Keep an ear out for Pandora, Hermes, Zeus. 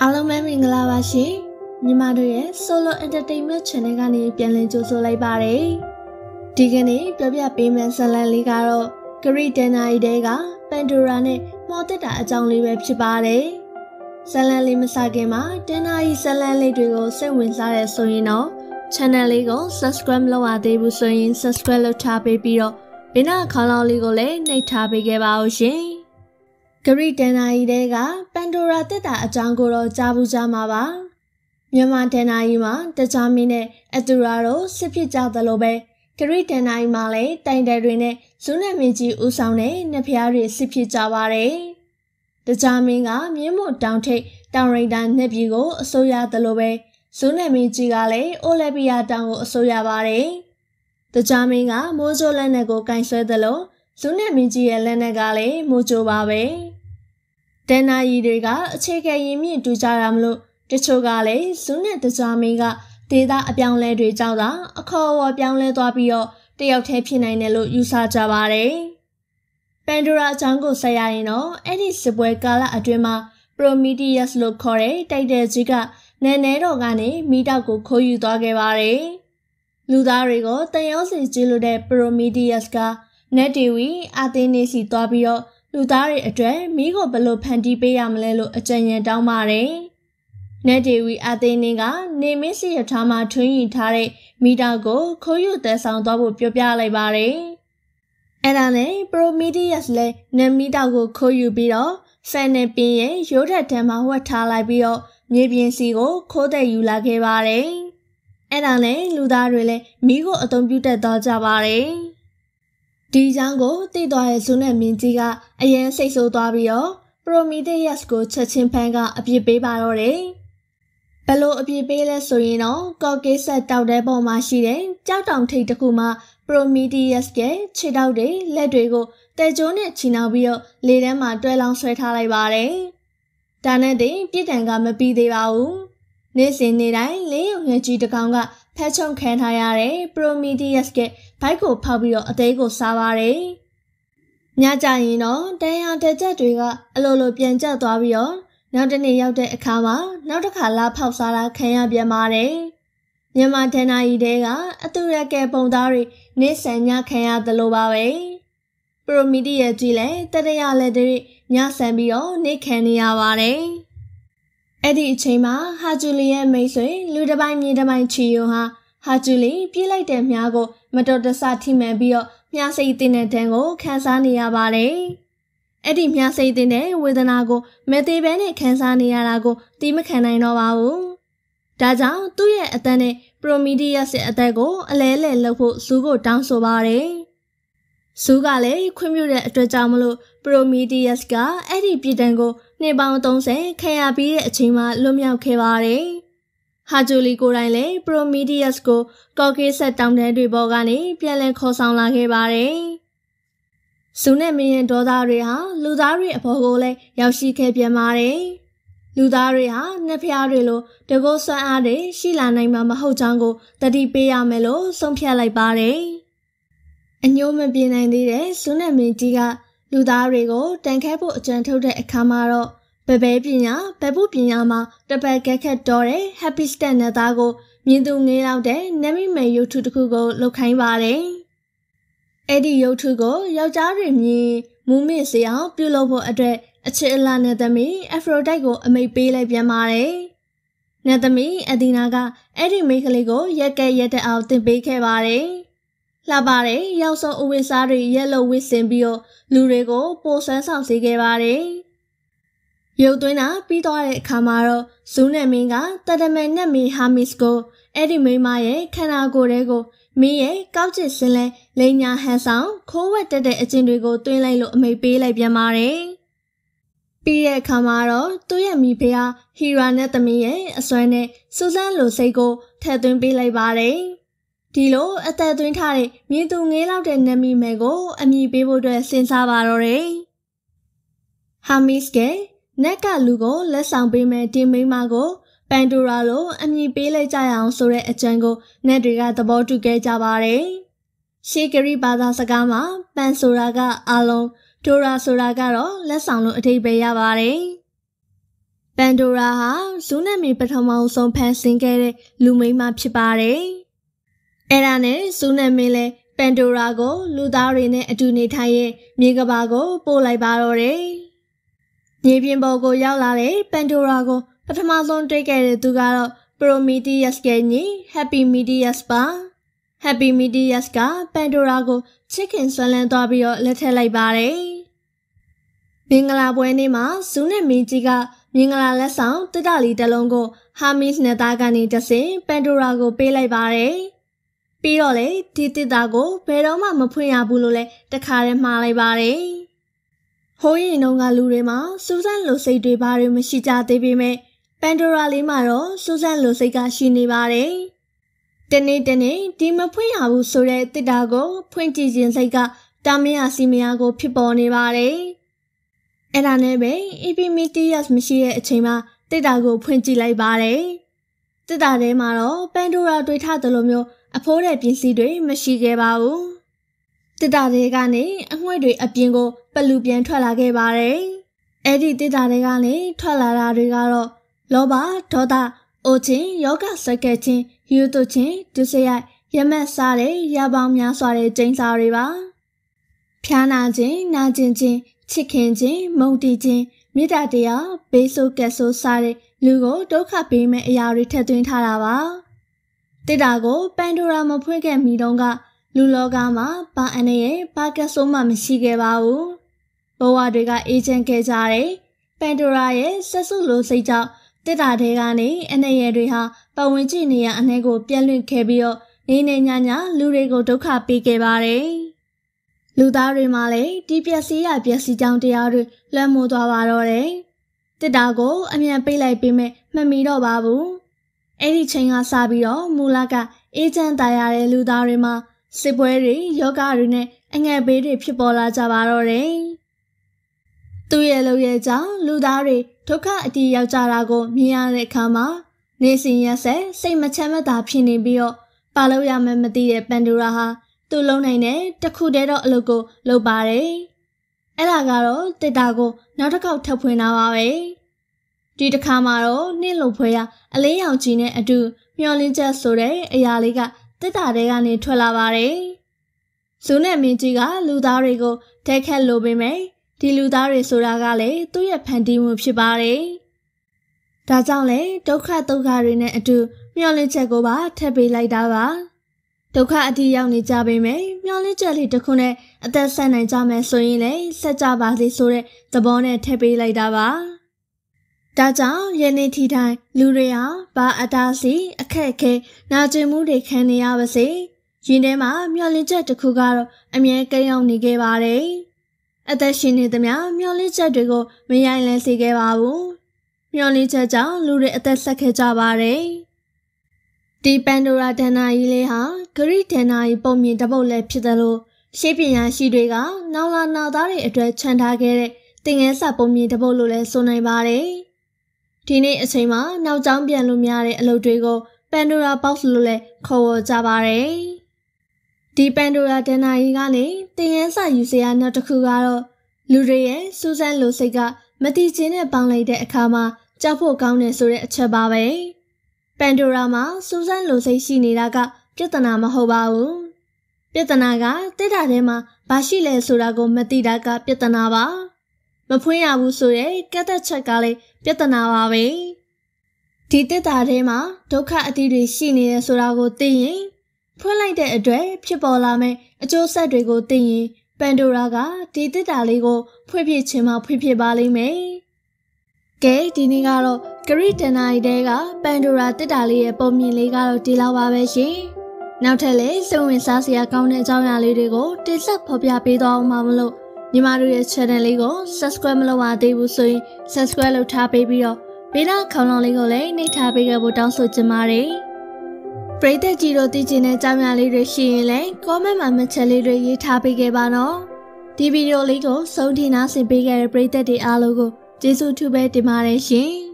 Hello, Nimadre, Solo Entertainment Chenegani, Pianjo Solaibare. Digani, Pabia Payments and Ligaro, Caritana Idega, Pandurane, Moteta, Jongli Webchibare. Salali Misagema, Denai Salali Drigo, Sewinsare Soino, Channeligo, Subscribe Loa de Busoin, Subscribe Lotape Biro, Bina Cololigole, Natape Gabaoshi. Caritana Idega, Pandora Teta, Jangoro, Jabujamaba. Nyama Tenaima, the Jamine, Aduraro, Sipita Lobe, Karitanai Male, Tindarine, Sunamiji Usane, Nepiari Sipita Vare, the Jaminga, Miemo Dante, Downraidan Nebigo, Soya the Lobe, Sunamiji Gale, Olebia Dango Soya Vare, the Jaminga, Mojo Lenego Kanswedalo, Sunamiji Elenegale, Mojo Babe, Tenaidega, Chekayimi to Jaramlo. The Chogale, soon at the Jamiga, Deda Abian Ledri Jada, a call or Bian Ledabio, the Octapinanello Yusa Javare. Pandora Jango Sayano, Eddie Sebuegala Adrema, Bromidias Locore, Dide Jiga, Nenero Gani, Midago Koyu Dogevare. Ludarigo, Diosi Gilude, Bromidiasca, Nediwi, Adenesi Dobio, Ludari Adre, Migo Belo Pandibeam Lelo Agenia Dalmare. Nedewi Atheniga, Nemesi Yatama Twin Tare, Midago, Koyu the sound of Pupiale Bare. Edane, Bro Midiasle, Nemidago Koyu Biro, Sene Pie, Yoda Tema Watala Bio, Nebian Sigo, Code Yulake Bare. Edane, Ludarile, Migo Atombuta Doja Bare. Dijango, the Doyasuna Mintiga, Ayen Seso Dabio. Prometheusco chachin panga apibe barore. Below apibe le soino, Goge set out the bomashide, Jadam take the kuma, Prometheusque, Chidaude, Ledrigo, the Jonet Chinabio, Ledema dwellang sweatalibare. Danade, Pitangama be de vau. Nesin nidai, Leo Najitanga, Pachon Cantayare, Prometheusque, Paiko Pabio, Adego Savare. Najaino, they are the Jadriga, a lolo bianja dorio, now the Neo de Acama, now the Kala Pausara Kaya Biamare. Yamatena idea, a turake bondari, Nesanya Kaya the Lobare. Bromidia Gile, the Dea Ledri, Nyasambio, Nikaniavare. Eddie Chema, Hajulia Mesui, Ludabai Nidabai Chioha, Hajuli, Pila de Miago, Madoda Sati Mabio. Miasaitine Tango, Cansania Valley. Eddie Miasaitine with an ago, Mete Bene, Cansania Lago, Dimacanino Vau. Dajan, do ye atene, Bromidias Atago, Lele Lopo, Sugo Danso Valley. Sugale, Quimule Atrajamulo, Bromidiasca, Eddie Pitango, Neban Donse, Kayabi, Chima, Lumia Cavare. Hajuli Guraile, Bromidiasco, Gogi set down the Ribogani, Pielen Cosan Lagibare. Sunemi and Dodaria, Ludari Apogole, Yashike Biamare. Ludaria, Nepiarilo, the Gosa Ade, Shilana Mamaho Jango, the Dibia Melo, some Pialai Bare. And Yome Binandide, Sunemi Diga, Ludarigo, then Capo Gentle de Camaro. Bebe Pina, Bebu Pinama, the Bagaka Dore, Happy Standardago, Mindu Nilaude, Nemi may you to the Kugo, Lokain Valley. Eddie yo to go, Yaudari me, Mumisia, Bulobo Adre, a Chilla Nadami, Afrodago, a may be like Yamare. Nadami, Adinaga, Eddie Makaligo, Yaka Yete out the Beke Valley. Labare, Yauso Uwisari, Yellow Wissimbio, Lurego, Bosas of Sigevare. Yodwina, Bidore Camaro, Sunamiga, Tadamanami Hamisco, Edime Mae, Canagorego, Mie, Gauchisile, Lena Hassan, Covet de Ecindrigo, Twinlay may be like Yamare. Bia Camaro, Tuyamipia, Hiranatame, Aswene, Susan Losego, Tedwin be like Bare. Dilo, a Tedwin Tare, Midunil out and Nemi Mego, and me be able to sin Savarore. Hamiske. Neka Lugo, let's be made in Mimago, Panduralo, and ye be like Jayan Sore a jungle, Nedriga the ball to get Javare. Shikari Badasagama, Pansuraga Alon, Tura Suragaro, let's sound a day by Javare. Pandora ဟာ tsunami ပထမဆုံး ဖန်ဆင်းခဲ့တဲ့ လူမိန်းမ ဖြစ်ပါတယ်. အဲ့ဒါနဲ့ tsunami လည်း Pandora ကို လူသားတွေနဲ့ အတူနေထိုင်ရဲ့ မြေကမ္ဘာကို ပို့လိုက်ပါတော့တယ်. မြေပြင်ပေါ်ကို ရောက်လာတဲ့ Pandora ကို ပထမဆုံး တွေ့ခဲ့တဲ့ သူကတော့ Prometheus ကညီ Happy Medias ပါ. Happy Medias က Pandora ကို chicken ဆွဲလန်းသွားပြီးတော့ လက်ထပ်လိုက်ပါတယ်. မင်္ဂလာပွဲနေ့မှာ tsunami ကြီးက မင်္ဂလာလက်ဆောင် တတလီတလုံးကို Hermes နဲ့သားကနေတဆင့် Pandora ကို ပေးလိုက်ပါတယ်. ပြီးတော့လေ ဒီတတာကို ဘယ်တော့မှ မဖွင့်ရဘူးလို့လည်း တခါတည်းမှားလိုက်ပါတယ်. ဟိုးရင်တုန်းကလူတွေမှာ စူးစမ်းလိုစိတ်တွေ မရှိကြသေးပေမဲ့ Pandora လေးမှာတော့ စူးစမ်းလိုစိတ်ကရှိနေပါတယ်. တနေ့ ဒီမဖွင့်ရဘူးဆိုတဲ့ တတာကို ဖွင့်ကြည့်ခြင်းစိတ်က တာမရစီမရကို ဖြစ်ပေါ်နေပါတယ်. အဲ့ဒါနဲ့ပဲ Epimetheus မရှိတဲ့အချိန်မှာ တတာကို ဖွင့်ကြည့်လိုက်ပါတယ်. တတာထဲမှာတော့ Pandora တွေ့ထားသလိုမျိုး အဖိုးတဲ့ပစ္စည်းတွေ မရှိခဲ့ပါဘူး. တတာထဲကနေ အငွေ့တွေအပြင်ကို ပလူပြန်ထွက်လာခဲ့ပါတယ်. အဲ့ဒီတတာထဲကနေ ထွက်လာတာတွေကတော့ လောဘ ဒေါသ အိုခြင်း ယောဂဆွဲခဲ့ခြင်း ယူသွခြင်း ဒုစရိုက် ယမတ်စားတဲ့ ရာပေါင်းများစွာတဲ့ကျိန်းစာတွေပါ. ဖျားနာခြင်း နာကျင်ခြင်း ချစ်ခင်ခြင်း မုန်းတီခြင်း မေတ္တာတရား ဘေးဆိုးကပ်ဆိုး စတဲ့လူကိုဒုက္ခပေးမယ့်အရာတွေ ထည့်သွင်းထားတာပါ. တတာကို Pandora မဖွင့်ခဲ့မီတုန်းက လူလောကမှာ ဘာအနေနဲ့ ဘာကပ်ဆိုးမှ မရှိခဲ့ပါဘူး. ဘဝတွေက အေးချမ်းခဲ့ကြတယ်. Pandora ရဲ့ စက်ဆုလိုစိတ်ကြောင့် တတာထဲကနေ အနေနဲ့တွေဟာ ပတ်ဝန်းကျင်နေရာအနှဲကို ပြန့်လွင့်ခဲ့ပြီးတော့ နေ့နေ့ညည လူတွေကို ဒုက္ခပေးခဲ့ပါတယ်. လူသားတွေမှာလည်း ဒီပျက်စီးရာပျက်စီးကြောင်းတရားတွေ လွှမ်းမိုးသွားပါတော့တယ်. တတာကို အမြန်ပိတ်လိုက်ပေမဲ့ မမီတော့ပါဘူး. အဲ့ဒီချိန်ကစပြီးတော့ မူလက အေးချမ်းသာရတဲ့လူသားတွေမှာ စစ်ပွဲတွေ ယောဂတွေနဲ့ အငတ်ဘေးတွေ ဖြစ်ပေါ်လာကြပါတော့တယ်. သူ့ရဲ့လုပ်ရကြောင်း လူသားတွေ ဒုက္ခအတိရောက်ကြတာကို မြင်ရတဲ့အခါမှာ နေ့စဉ်ရက်ဆက် စိတ်မချမ်းမသာဖြစ်နေပြီးတော့ ဘာလုပ်ရမှန်းမသိတဲ့ Pandora ဟာ သူ့လုံနိုင်တဲ့ တခုတည်းသောအလုပ်ကို လုပ်ပါတယ်. အဲ့ဒါကတော့ တတာကို နောက်တစ်ခေါက် ထပ်ဖွင့်တာပါပဲ. ဒီတစ်ခါမှာတော့ နှင်းလိုဖွဲရာ အလင်းရောင်ခြည်နဲ့အတူ မျောလင်းချက်ဆိုတဲ့အရာလေးက တတာထဲကနေ ထွက်လာပါတယ်. ဇူနဲ့မင်းကြီးက လူသားတွေကို တိုက်ခတ်လိုပေမဲ့ ဒီလူသားတွေဆိုတာကလည်း သူ့ရဲ့ဖန်တီးမှုဖြစ်ပါတယ်. ဒါကြောင့်လည်း ဒုက္ခဒုက္ခတွေနဲ့အတူ မျောလင်းချက်ကိုပါ ထပ်ပေးလိုက်တာပါ. ဒုက္ခအတိရောက်နေကြပေမဲ့ မျောလင်းချက်လေးတစ်ခုနဲ့ အသက်ဆက်နိုင်ကြမယ်ဆိုရင်လည်း ဆက်ကြပါစေဆိုတဲ့သဘောနဲ့ ထပ်ပေးလိုက်တာပါ. ဒါကြောင့် ယနေ့ထိတိုင် လူတွေဟာ ဘာအတားအဆီး အခက်အခဲ နာကျင်မှုတွေခံနေရပါစေ ရင်ထဲမှာ မျောလင်းချက်တစ်ခုကတော့ အမြဲကိန်းအောင်နေခဲ့ပါတယ်. အသက်ရှင်နေသမျှ မျောလင်းချက်တွေကို မရိုင်းလဲစေခဲ့ပါဘူး. မျောလင်းချက်ကြောင့် လူတွေအသက်ဆက်ခဲ့ကြပါတယ်. ဒီ Pandora ဒဏ္ဍာရီလေးဟာ ဂရိ ဒဏ္ဍာရီပုံမြင်တစ်ပုဒ်လည်းဖြစ်သလို ရှေးပညာရှိတွေက နောင်လာနောက်သားတွေအတွက် ချန်ထားခဲ့တဲ့ သင်္ကန်းစာပုံမြင်တစ်ပုဒ်လို့လည်း ဆိုနိုင်ပါတယ်. ဒီနေ့အချိန်မှာ နောက်ကြောင်းပြန်လို့မရတဲ့အလုပ်တွေကို Pandora Box လို့လည်းခေါ်ဝေါ်ကြပါတယ်. ဒီ Pandora ဒဏ္ဍာရီကနေ သင်္ကန်းစာယူစရာနောက်တစ်ခုကတော့ လူတွေရဲ့ စူးစမ်းလိုစိတ်က မတိကျနဲ့ပေါင်းလိုက်တဲ့အခါမှာ ကြောက်ဖို့ကောင်းတယ်ဆိုတဲ့အချက်ပါပဲ. Pandora မှာ စူးစမ်းလိုစိတ်ရှိနေတာက ပြဿနာမဟုတ်ပါဘူး. ပြဿနာက တတာထဲမှာ ဘာရှိလဲဆိုတာကို မသိတာက ပြဿနာပါ. မဖွင့်ရဘူးဆိုတဲ့ကန့်သတ်ချက်ကလည်း ပြဿနာပါပဲ. ဒီတတာထဲမှာ ဒုက္ခအတိတွေရှိနေတယ်ဆိုတာကိုသိရင် ဖွင့်လိုက်တဲ့အတွက် ဖြစ်ပေါ်လာမယ့်အကျိုးဆက်တွေကိုသိရင် Pandora က ဒီတတာလေးကို ဖွင့်ပြချင်မှ ဖွင့်ပြပါလိမ့်မယ်. ကဲဒီနေ့ကတော့ ဂရိ ဒဏ္ဍာရီထဲက Pandora တတာလေးရဲ့ပုံမြင်လေးကတော့ ဒီလောက်ပါပဲရှင်. နောက်ထပ်လည်း စိတ်ဝင်စားစရာကောင်းတဲ့အကြောင်းအရာလေးတွေကို တင်ဆက်ဖော်ပြပေးသွားအောင်မလို့ ညီမတို့ရဲ့ channel လေးကို subscribe မလုပ်ရသေးဘူးဆိုရင် subscribe လုပ်ထားပေးပြီးတော့ ဘေးနားခေါင်းလောင်းလေးကိုလည်း နှိပ်ထားပေးကြဖို့ တောင်းဆိုချင်ပါတယ်. ပရိသတ်ကြီးတို့သိချင်တဲ့အကြောင်းအရာလေးတွေရှိရင်လည်း comment မှာမှတ်ချက်လေးတွေ ရေးထားပေးခဲ့ပါနော်. ဒီ video လေးကို ဆုံးထိနားဆင်ပေးခဲ့တဲ့ ပရိသတ်တွေအားလုံးကို ကျေးဇူးထူးပဲတင်ပါတယ်ရှင်.